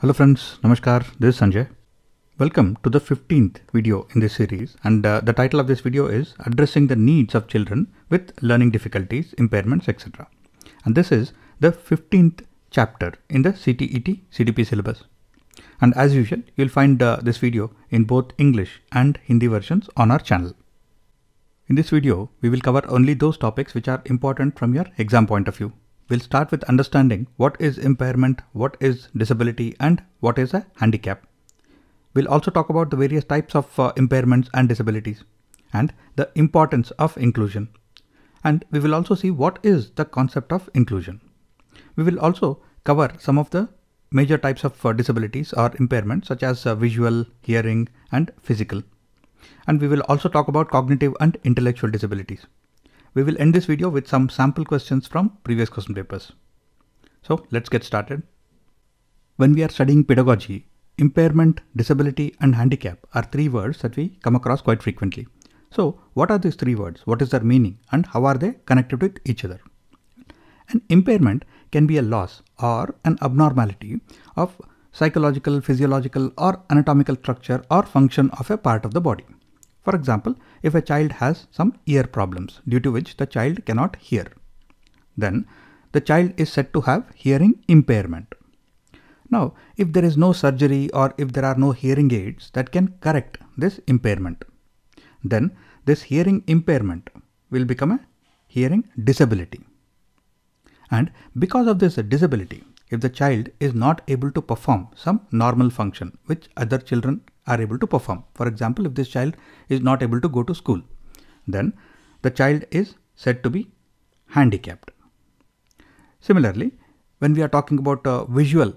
Hello friends, Namaskar, this is Sanjay. Welcome to the 15th video in this series, and the title of this video is Addressing the Needs of Children with Learning Difficulties, Impairments, etc. And this is the 15th chapter in the CTET CDP syllabus. And as usual, you'll find this video in both English and Hindi versions on our channel. In this video, we will cover only those topics which are important from your exam point of view. We'll start with understanding what is impairment, what is disability, and what is a handicap. We'll also talk about the various types of impairments and disabilities and the importance of inclusion. And we will also see what is the concept of inclusion. We will also cover some of the major types of disabilities or impairments such as visual, hearing, and physical. And we will also talk about cognitive and intellectual disabilities. We will end this video with some sample questions from previous question papers. So let's get started. When we are studying pedagogy, impairment, disability, and handicap are three words that we come across quite frequently. So what are these three words? What is their meaning, and how are they connected with each other? An impairment can be a loss or an abnormality of psychological, physiological, or anatomical structure or function of a part of the body. For example, if a child has some ear problems due to which the child cannot hear, then the child is said to have hearing impairment. Now, if there is no surgery or if there are no hearing aids that can correct this impairment, then this hearing impairment will become a hearing disability. And because of this disability, if the child is not able to perform some normal function which other children are able to perform, for example, if this child is not able to go to school, then the child is said to be handicapped. Similarly, when we are talking about visual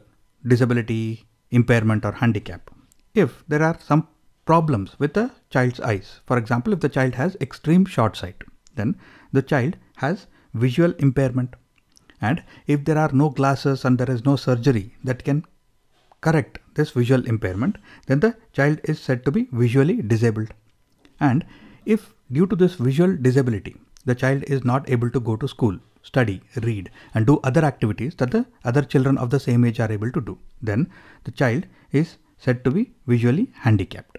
disability, impairment, or handicap, if there are some problems with the child's eyes, for example, if the child has extreme short sight, then the child has visual impairment. And if there are no glasses and there is no surgery that can correct this visual impairment, then the child is said to be visually disabled. And if due to this visual disability, the child is not able to go to school, study, read, and do other activities that the other children of the same age are able to do, then the child is said to be visually handicapped.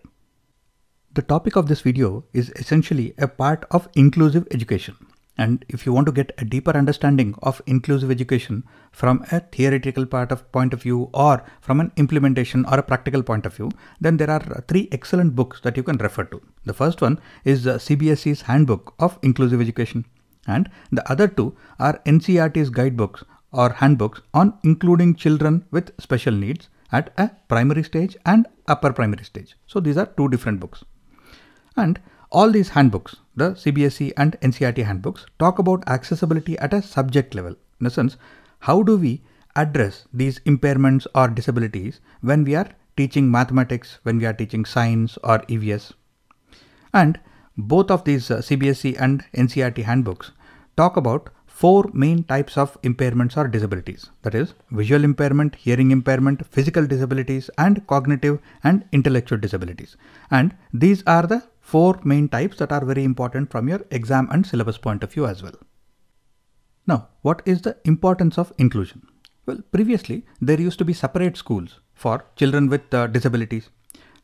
The topic of this video is essentially a part of inclusive education. And if you want to get a deeper understanding of inclusive education from a theoretical point of view or from an implementation or a practical point of view, then there are three excellent books that you can refer to. The first one is CBSE's Handbook of Inclusive Education, and the other two are NCERT's guidebooks or handbooks on including children with special needs at a primary stage and upper primary stage. So these are two different books. And all these handbooks, the CBSE and NCERT handbooks, talk about accessibility at a subject level. In a sense, how do we address these impairments or disabilities when we are teaching mathematics, when we are teaching science or EVS? And both of these CBSE and NCERT handbooks talk about four main types of impairments or disabilities. That is, visual impairment, hearing impairment, physical disabilities, and cognitive and intellectual disabilities. And these are the four main types that are very important from your exam and syllabus point of view as well. Now, what is the importance of inclusion? Well, previously there used to be separate schools for children with disabilities.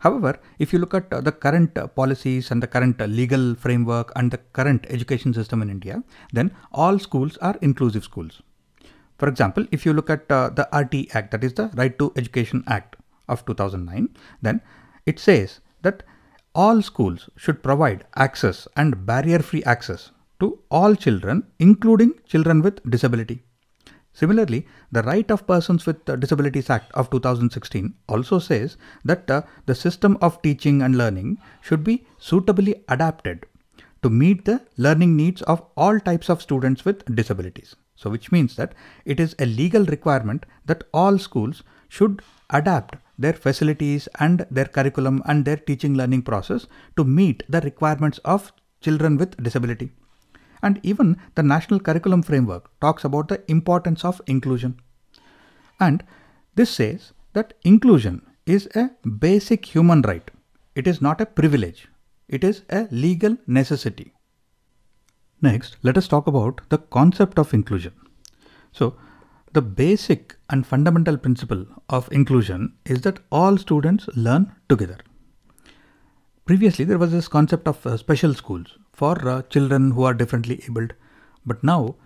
However, if you look at the current policies and the current legal framework and the current education system in India, then all schools are inclusive schools. For example, if you look at the RT Act, that is the Right to Education Act of 2009, then it says that all schools should provide access and barrier-free access to all children, including children with disability. Similarly, the Right of Persons with Disabilities Act of 2016 also says that the system of teaching and learning should be suitably adapted to meet the learning needs of all types of students with disabilities. So which means that it is a legal requirement that all schools should adapt their facilities and their curriculum and their teaching learning process to meet the requirements of children with disability. And even the National Curriculum Framework talks about the importance of inclusion. And this says that inclusion is a basic human right. It is not a privilege. It is a legal necessity. Next, let us talk about the concept of inclusion. So The basic and fundamental principle of inclusion is that all students learn together. Previously, there was this concept of special schools for children who are differently abled, but now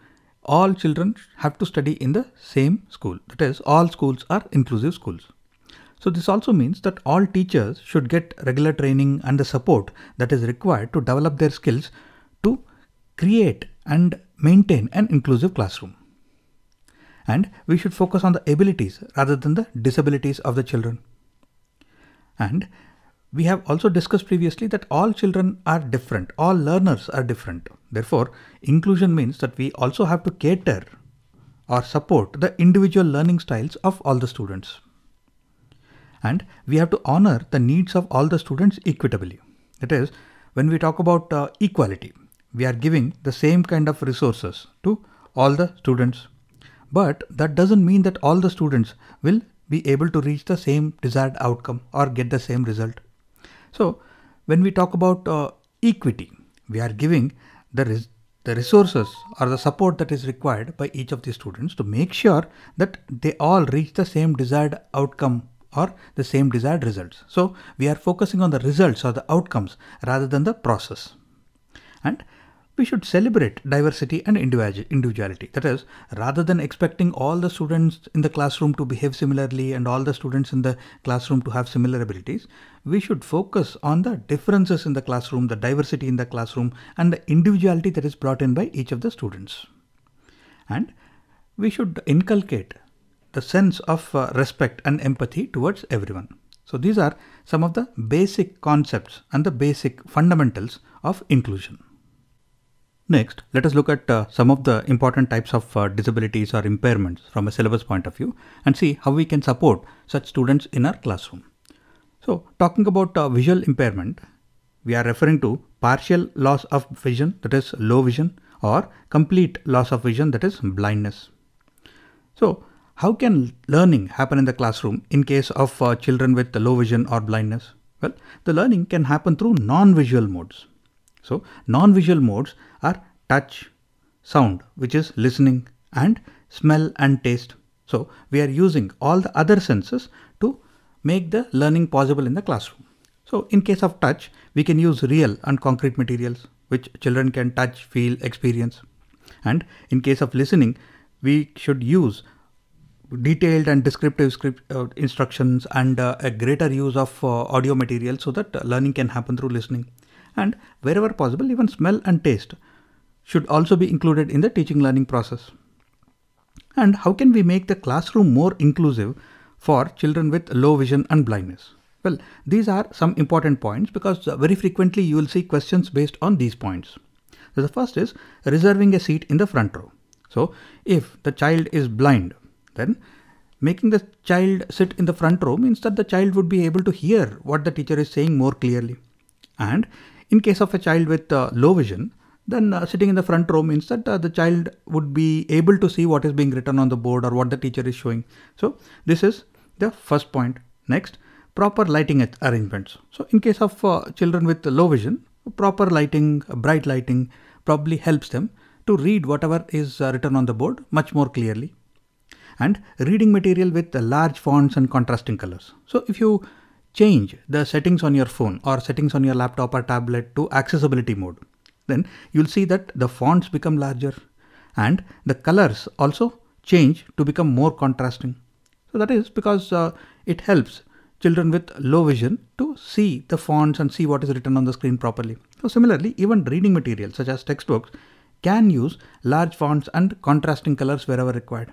all children have to study in the same school. That is, all schools are inclusive schools. So this also means that all teachers should get regular training and the support that is required to develop their skills to create and maintain an inclusive classroom. And we should focus on the abilities rather than the disabilities of the children. And we have also discussed previously that all children are different, all learners are different. Therefore, inclusion means that we also have to cater or support the individual learning styles of all the students. And we have to honor the needs of all the students equitably. That is, when we talk about equality, we are giving the same kind of resources to all the students. But that doesn't mean that all the students will be able to reach the same desired outcome or get the same result. So when we talk about equity, we are giving the resources or the support that is required by each of the students to make sure that they all reach the same desired outcome or the same desired results. So we are focusing on the results or the outcomes rather than the process. And we should celebrate diversity and individuality. That is, rather than expecting all the students in the classroom to behave similarly and all the students in the classroom to have similar abilities, we should focus on the differences in the classroom, the diversity in the classroom, and the individuality that is brought in by each of the students. And we should inculcate the sense of respect and empathy towards everyone. So these are some of the basic concepts and the basic fundamentals of inclusion. Next, let us look at some of the important types of disabilities or impairments from a syllabus point of view and see how we can support such students in our classroom. So talking about visual impairment, we are referring to partial loss of vision, that is low vision, or complete loss of vision, that is blindness. So how can learning happen in the classroom in case of children with low vision or blindness? Well, the learning can happen through non-visual modes. So non-visual modes are touch, sound, which is listening, and smell and taste. So we are using all the other senses to make the learning possible in the classroom. So in case of touch, we can use real and concrete materials which children can touch, feel, experience. And in case of listening, we should use detailed and descriptive instructions and a greater use of audio material so that learning can happen through listening. And wherever possible, even smell and taste should also be included in the teaching learning process. And how can we make the classroom more inclusive for children with low vision and blindness? Well, these are some important points because very frequently you will see questions based on these points. So the first is reserving a seat in the front row. So if the child is blind, then making the child sit in the front row means that the child would be able to hear what the teacher is saying more clearly. And in case of a child with low vision, then sitting in the front row means that the child would be able to see what is being written on the board or what the teacher is showing. So this is the first point. Next, proper lighting arrangements. So in case of children with low vision, proper lighting, bright lighting probably helps them to read whatever is written on the board much more clearly. And reading material with large fonts and contrasting colors. So if you change the settings on your phone or settings on your laptop or tablet to accessibility mode, then you'll see that the fonts become larger and the colors also change to become more contrasting. So that is because it helps children with low vision to see the fonts and see what is written on the screen properly. So similarly, even reading material such as textbooks can use large fonts and contrasting colors wherever required.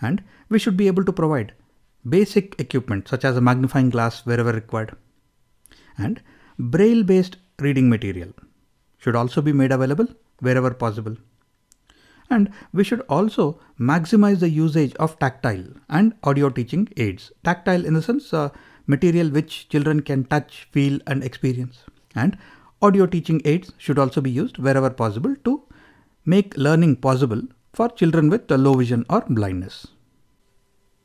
And we should be able to provide basic equipment such as a magnifying glass wherever required. And braille based reading material should also be made available wherever possible. And we should also maximize the usage of tactile and audio teaching aids. Tactile in the sense material which children can touch, feel and experience. And audio teaching aids should also be used wherever possible to make learning possible for children with low vision or blindness.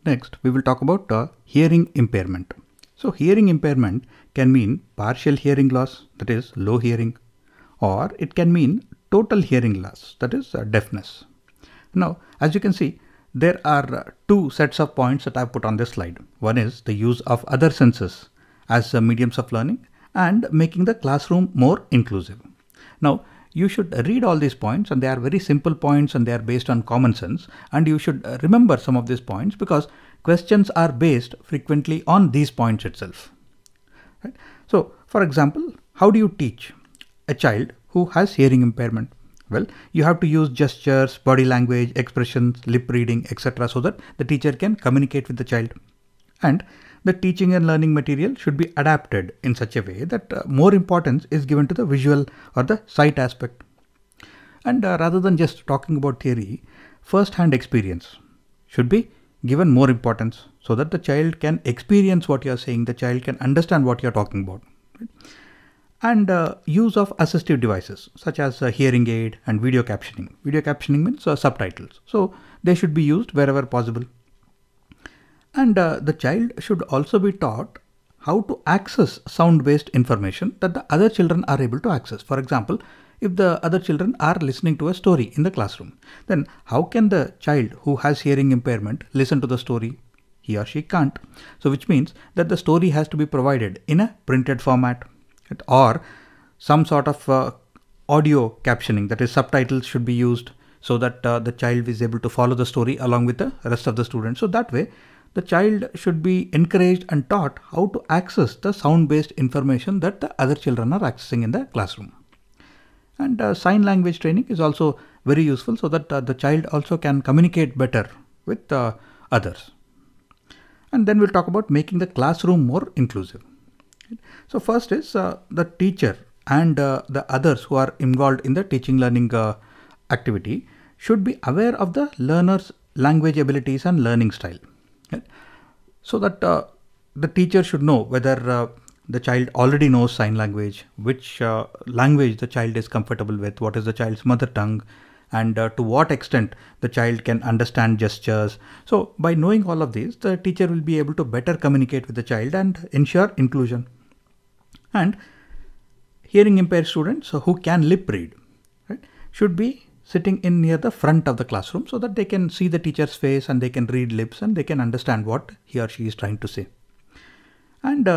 Next, we will talk about hearing impairment. So hearing impairment can mean partial hearing loss, that is low hearing, or it can mean total hearing loss, that is deafness. Now, as you can see, There are two sets of points that I've put on this slide. One is the use of other senses as mediums of learning and making the classroom more inclusive. Now, you should read all these points, and they are very simple points and they are based on common sense, and you should remember some of these points because questions are based frequently on these points itself. Right? So, for example, how do you teach a child who has hearing impairment? Well, you have to use gestures, body language, expressions, lip reading, etc. so that the teacher can communicate with the child. And the teaching and learning material should be adapted in such a way that more importance is given to the visual or the sight aspect. And rather than just talking about theory, first-hand experience should be given more importance so that the child can experience what you are saying, the child can understand what you are talking about. Right? And use of assistive devices such as hearing aid and video captioning. Video captioning means subtitles. So they should be used wherever possible. And the child should also be taught how to access sound-based information that the other children are able to access. For example, if the other children are listening to a story in the classroom, then how can the child who has hearing impairment listen to the story? He or she can't. So which means that the story has to be provided in a printed format, right? Or some sort of audio captioning, that is, subtitles should be used so that the child is able to follow the story along with the rest of the students. So that way, the child should be encouraged and taught how to access the sound-based information that the other children are accessing in the classroom. And sign language training is also very useful so that the child also can communicate better with others. And then we'll talk about making the classroom more inclusive. So first is the teacher and the others who are involved in the teaching learning activity should be aware of the learner's language abilities and learning style. So that the teacher should know whether the child already knows sign language, which language the child is comfortable with, what is the child's mother tongue, and to what extent the child can understand gestures. So by knowing all of these, the teacher will be able to better communicate with the child and ensure inclusion. And hearing impaired students who can lip read, right, should be sitting in near the front of the classroom so that they can see the teacher's face and they can read lips and they can understand what he or she is trying to say. And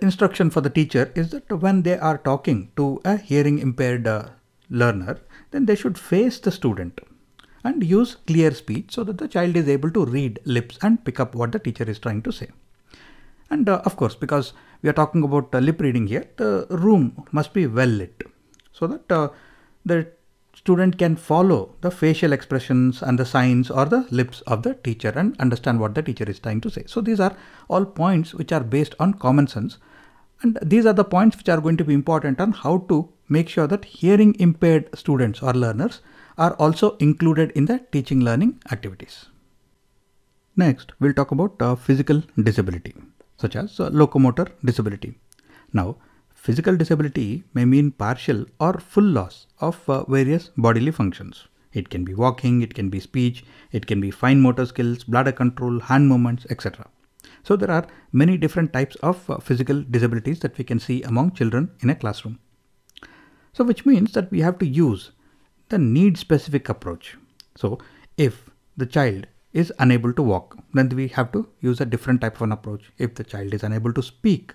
instruction for the teacher is that when they are talking to a hearing impaired learner, then they should face the student and use clear speech so that the child is able to read lips and pick up what the teacher is trying to say. And of course, because we are talking about lip reading here, the room must be well lit so that the student can follow the facial expressions and the signs or the lips of the teacher and understand what the teacher is trying to say. So these are all points which are based on common sense. And these are the points which are going to be important on how to make sure that hearing impaired students or learners are also included in the teaching learning activities. Next, we'll talk about physical disability, such as locomotor disability. Now, physical disability may mean partial or full loss of various bodily functions. It can be walking, it can be speech, it can be fine motor skills, bladder control, hand movements, etc. So there are many different types of physical disabilities that we can see among children in a classroom. So which means that we have to use the need-specific approach. So if the child is unable to walk, then we have to use a different type of an approach. If the child is unable to speak,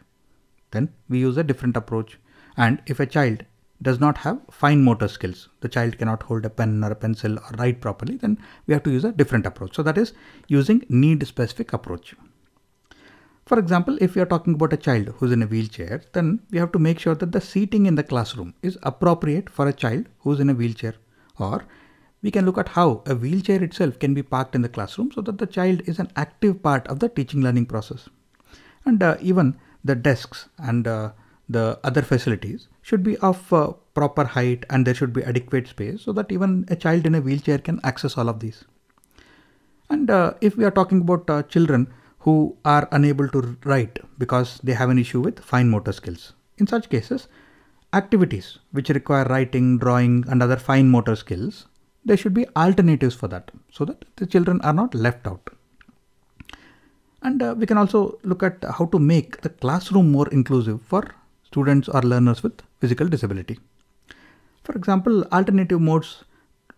then we use a different approach. And if a child does not have fine motor skills, the child cannot hold a pen or a pencil or write properly, then we have to use a different approach. So that is using need-specific approach. For example, if you are talking about a child who is in a wheelchair, then we have to make sure that the seating in the classroom is appropriate for a child who is in a wheelchair. Or we can look at how a wheelchair itself can be parked in the classroom so that the child is an active part of the teaching learning process. And even the desks and the other facilities should be of proper height, and there should be adequate space so that even a child in a wheelchair can access all of these. And if we are talking about children who are unable to write because they have an issue with fine motor skills, in such cases, activities which require writing, drawing and other fine motor skills, there should be alternatives for that so that the children are not left out. And we can also look at how to make the classroom more inclusive for students or learners with physical disability. For example, alternative modes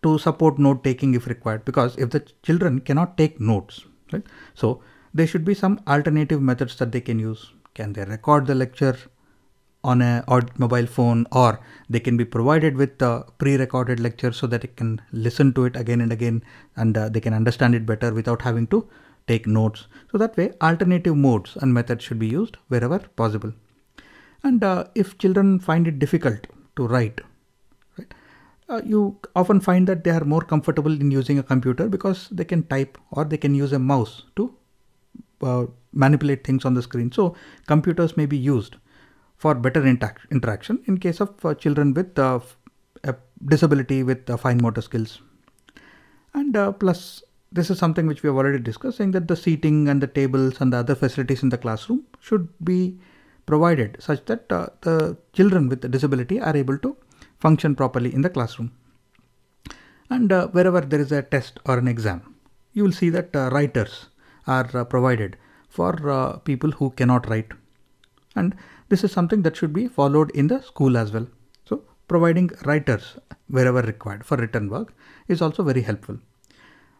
to support note taking if required, because if the children cannot take notes, right? So there should be some alternative methods that they can use. Can they record the lecture on a mobile phone, or they can be provided with a pre-recorded lecture so that they can listen to it again and again, and they can understand it better without having to take notes. So that way alternative modes and methods should be used wherever possible. And if children find it difficult to write, right, you often find that they are more comfortable in using a computer because they can type, or they can use a mouse to manipulate things on the screen. So computers may be used for better interaction in case of children with a disability with fine motor skills. And plus, this is something which we have already discussed, saying that the seating and the tables and the other facilities in the classroom should be provided such that the children with the disability are able to function properly in the classroom. And wherever there is a test or an exam, you will see that writers are provided for people who cannot write. And this is something that should be followed in the school as well. So providing writers wherever required for written work is also very helpful.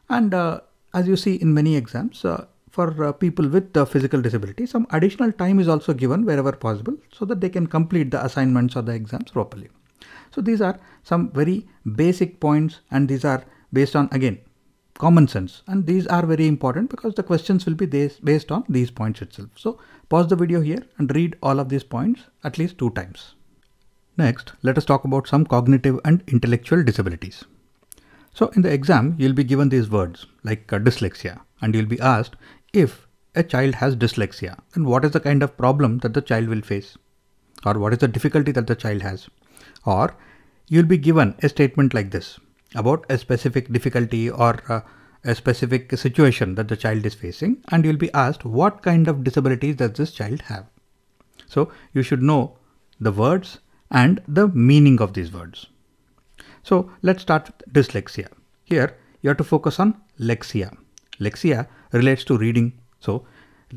And as you see in many exams, for people with physical disability, some additional time is also given wherever possible so that they can complete the assignments or the exams properly. So these are some very basic points, and these are based on, again, common sense, and these are very important because the questions will be based on these points itself. So pause the video here and read all of these points at least 2 times. Next, let us talk about some cognitive and intellectual disabilities. So in the exam, you'll be given these words like dyslexia, and you'll be asked, if a child has dyslexia, then what is the kind of problem that the child will face, or what is the difficulty that the child has? Or you'll be given a statement like this about a specific difficulty or a specific situation that the child is facing, and you'll be asked what kind of disabilities does this child have. So you should know the words and the meaning of these words. So let's start with dyslexia. Here you have to focus on lexia. Lexia relates to reading. So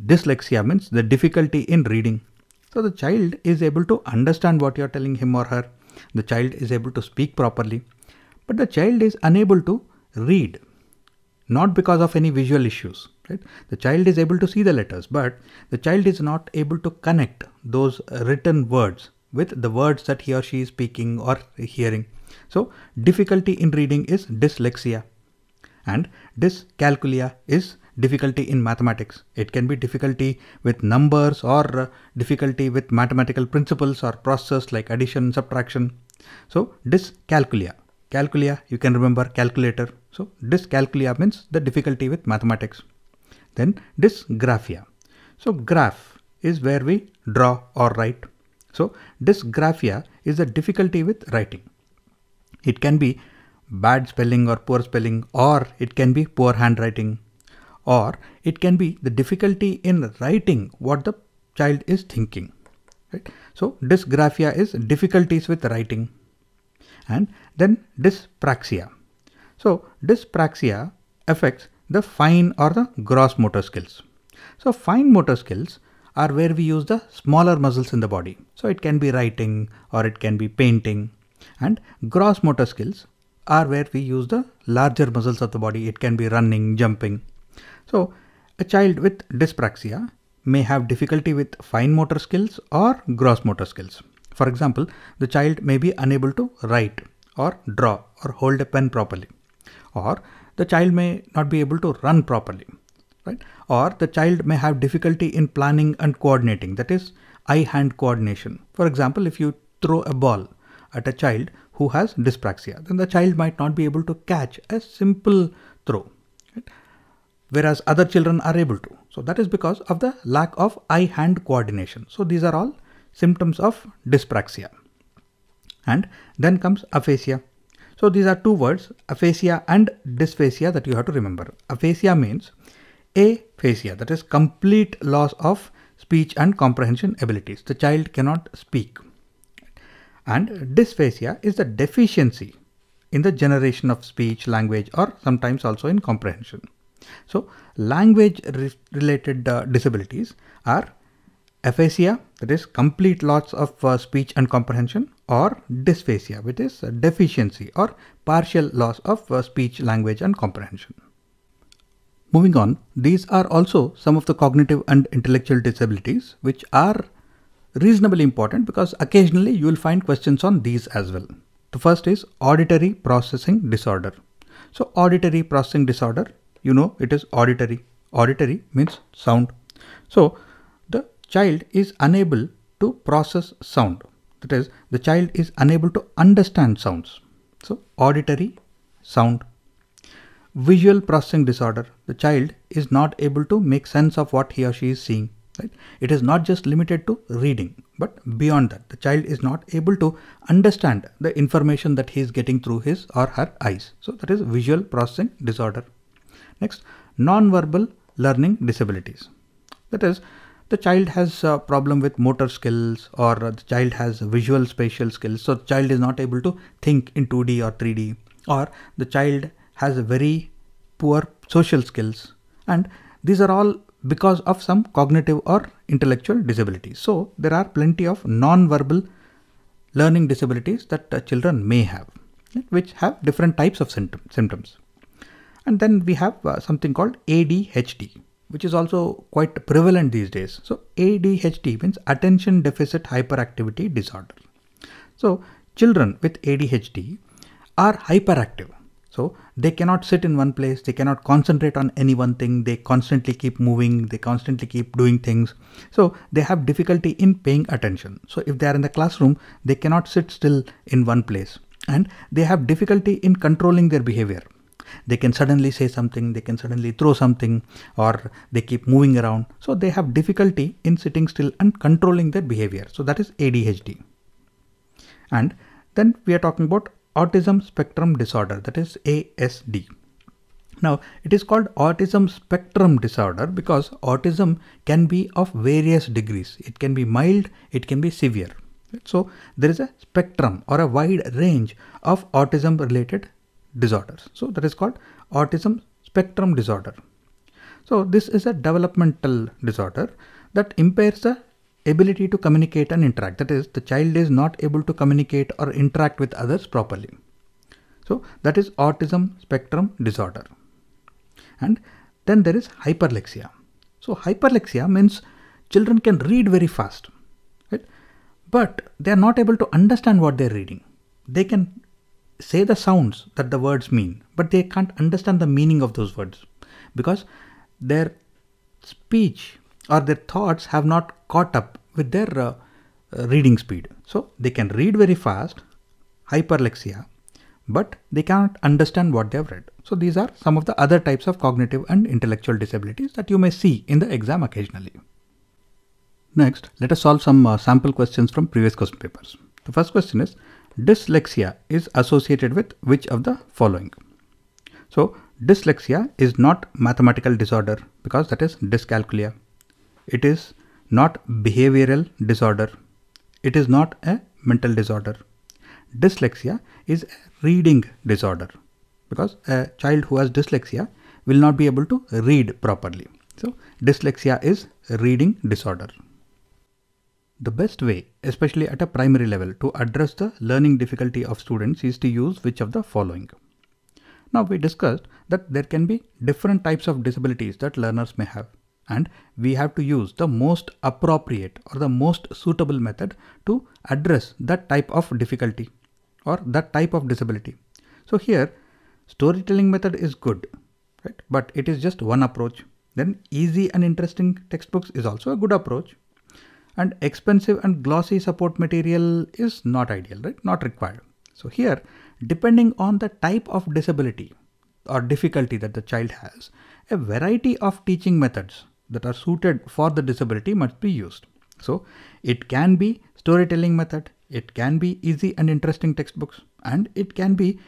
dyslexia means the difficulty in reading. So the child is able to understand what you're telling him or her. The child is able to speak properly, but the child is unable to read, not because of any visual issues, right? The child is able to see the letters, but the child is not able to connect those written words with the words that he or she is speaking or hearing. So difficulty in reading is dyslexia, and dyscalculia is difficulty in mathematics. It can be difficulty with numbers or difficulty with mathematical principles or processes like addition, subtraction. So dyscalculia. Calculia, you can remember calculator. So dyscalculia means the difficulty with mathematics. Then dysgraphia. So graph is where we draw or write. So dysgraphia is the difficulty with writing. It can be bad spelling or poor spelling, or it can be poor handwriting, or it can be the difficulty in writing what the child is thinking, right? So dysgraphia is difficulties with writing. And then dyspraxia. So dyspraxia affects the fine or the gross motor skills. So fine motor skills are where we use the smaller muscles in the body. So it can be writing or it can be painting. And gross motor skills are where we use the larger muscles of the body. It can be running, jumping. So a child with dyspraxia may have difficulty with fine motor skills or gross motor skills. For example, the child may be unable to write or draw or hold a pen properly, or the child may not be able to run properly, right? Or the child may have difficulty in planning and coordinating, that is eye-hand coordination. For example, if you throw a ball at a child who has dyspraxia, then the child might not be able to catch a simple throw, right? Whereas other children are able to. So that is because of the lack of eye-hand coordination. So these are all symptoms of dyspraxia. And then comes aphasia. So these are two words, aphasia and dysphasia, that you have to remember. Aphasia means aphasia, that is complete loss of speech and comprehension abilities. The child cannot speak. And dysphasia is the deficiency in the generation of speech, language, or sometimes also in comprehension. So language related disabilities are aphasia, that is complete loss of speech and comprehension, or dysphasia, which is a deficiency or partial loss of speech, language and comprehension. Moving on, these are also some of the cognitive and intellectual disabilities which are reasonably important because occasionally you will find questions on these as well. The first is auditory processing disorder. So auditory processing disorder, you know, it is auditory. Auditory means sound. So the child is unable to process sound. That is, the child is unable to understand sounds. So auditory, sound. Visual processing disorder. The child is not able to make sense of what he or she is seeing. Right? It is not just limited to reading, but beyond that, the child is not able to understand the information that he is getting through his or her eyes. So that is visual processing disorder. Next, non-verbal learning disabilities. That is, the child has a problem with motor skills, or the child has visual spatial skills. So the child is not able to think in 2D or 3D, or the child has very poor social skills. And these are all because of some cognitive or intellectual disabilities. So there are plenty of non-verbal learning disabilities that children may have, which have different types of symptoms. And then we have something called ADHD, which is also quite prevalent these days. So ADHD means attention deficit hyperactivity disorder. So children with ADHD are hyperactive. So they cannot sit in one place, they cannot concentrate on any one thing, they constantly keep moving, they constantly keep doing things. So they have difficulty in paying attention. So if they are in the classroom, they cannot sit still in one place, and they have difficulty in controlling their behavior. They can suddenly say something, they can suddenly throw something, or they keep moving around. So they have difficulty in sitting still and controlling their behavior. So that is ADHD. And then we are talking about autism spectrum disorder, that is ASD. Now it is called autism spectrum disorder because autism can be of various degrees. It can be mild, it can be severe. So there is a spectrum or a wide range of autism related disorders. So that is called autism spectrum disorder. So this is a developmental disorder that impairs the ability to communicate and interact. That is, the child is not able to communicate or interact with others properly. So that is autism spectrum disorder. And then there is hyperlexia. So hyperlexia means children can read very fast, right? But they are not able to understand what they are reading. They can say the sounds that the words mean, but they can't understand the meaning of those words because their speech or their thoughts have not caught up with their reading speed. So they can read very fast, hyperlexia, but they cannot understand what they have read. So these are some of the other types of cognitive and intellectual disabilities that you may see in the exam occasionally. Next, let us solve some sample questions from previous question papers. The first question is, dyslexia is associated with which of the following? So dyslexia is not mathematical disorder because that is dyscalculia. It is not behavioral disorder. It is not a mental disorder. Dyslexia is a reading disorder because a child who has dyslexia will not be able to read properly. So dyslexia is a reading disorder. The best way, especially at a primary level, to address the learning difficulty of students is to use which of the following. Now we discussed that there can be different types of disabilities that learners may have, and we have to use the most appropriate or the most suitable method to address that type of difficulty or that type of disability. So here storytelling method is good, right? But it is just one approach. Then easy and interesting textbooks is also a good approach, and expensive and glossy support material is not ideal, right? Not required. So here, depending on the type of disability or difficulty that the child has, a variety of teaching methods that are suited for the disability must be used. So it can be storytelling method, it can be easy and interesting textbooks, and it can be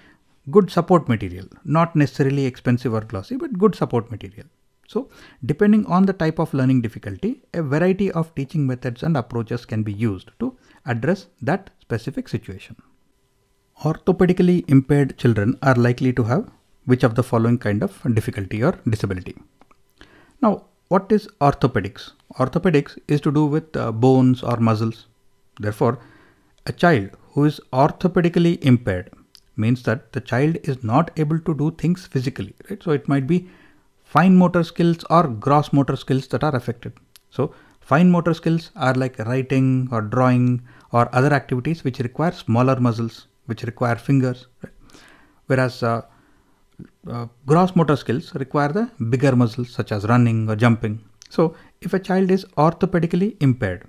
good support material, not necessarily expensive or glossy, but good support material. So depending on the type of learning difficulty, a variety of teaching methods and approaches can be used to address that specific situation. Orthopedically impaired children are likely to have which of the following kind of difficulty or disability? Now, what is orthopedics? Orthopedics is to do with bones or muscles. Therefore, a child who is orthopedically impaired, means that the child is not able to do things physically, right? So it might be fine motor skills or gross motor skills that are affected. So fine motor skills are like writing or drawing or other activities which require smaller muscles, which require fingers, right? Whereas gross motor skills require the bigger muscles such as running or jumping. So if a child is orthopedically impaired,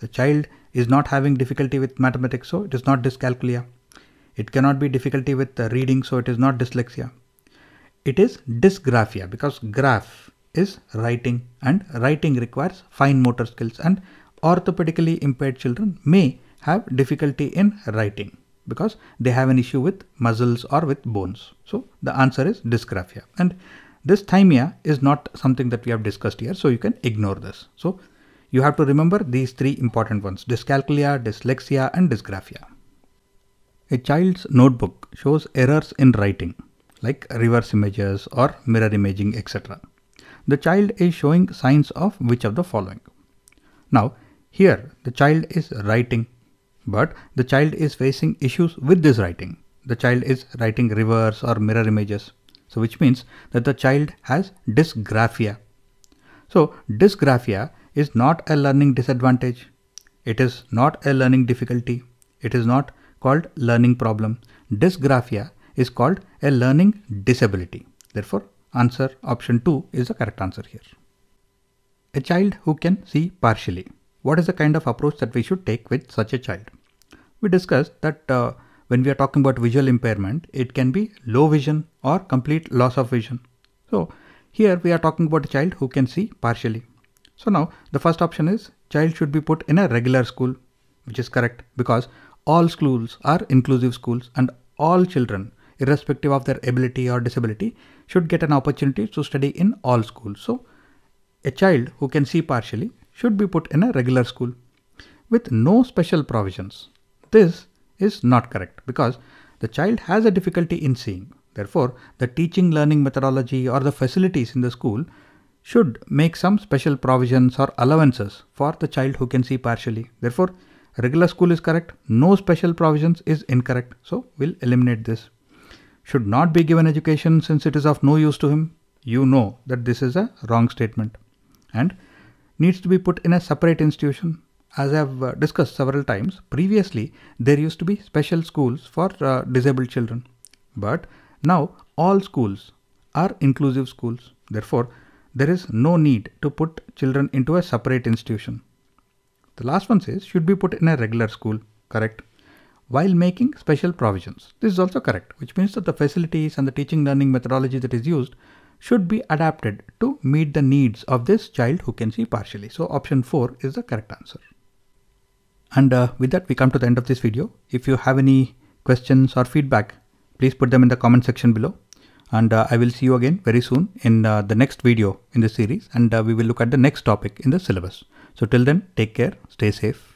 the child is not having difficulty with mathematics, so it is not dyscalculia. It cannot be difficulty with reading, so it is not dyslexia. It is dysgraphia, because graph is writing and writing requires fine motor skills, and orthopedically impaired children may have difficulty in writing because they have an issue with muscles or with bones. So the answer is dysgraphia, and this thymia is not something that we have discussed here, so you can ignore this. So you have to remember these three important ones: dyscalculia, dyslexia and dysgraphia. A child's notebook shows errors in writing like reverse images or mirror imaging, etc. The child is showing signs of which of the following? Now here the child is writing, but the child is facing issues with this writing. The child is writing reverse or mirror images, so which means that the child has dysgraphia. So dysgraphia is not a learning disadvantage. It is not a learning difficulty. It is not called learning problem. Dysgraphia is called a learning disability. Therefore, answer option 2 is the correct answer here. A child who can see partially. What is the kind of approach that we should take with such a child? We discussed that when we are talking about visual impairment, it can be low vision or complete loss of vision. So here we are talking about a child who can see partially. So now the first option is child should be put in a regular school, which is correct because all schools are inclusive schools and all children, irrespective of their ability or disability, should get an opportunity to study in all schools. So a child who can see partially should be put in a regular school with no special provisions. This is not correct because the child has a difficulty in seeing. Therefore, the teaching learning methodology or the facilities in the school should make some special provisions or allowances for the child who can see partially. Therefore, regular school is correct. No special provisions is incorrect. So we'll eliminate this. Should not be given education since it is of no use to him. You know that this is a wrong statement. And needs to be put in a separate institution. As I have discussed several times, previously there used to be special schools for disabled children, but now all schools are inclusive schools. Therefore, there is no need to put children into a separate institution. The last one says should be put in a regular school, correct, while making special provisions. This is also correct, which means that the facilities and the teaching learning methodology that is used should be adapted to meet the needs of this child who can see partially. So option 4 is the correct answer. And with that, we come to the end of this video. If you have any questions or feedback, please put them in the comment section below. And I will see you again very soon in the next video in the series, and we will look at the next topic in the syllabus. So till then, take care, stay safe.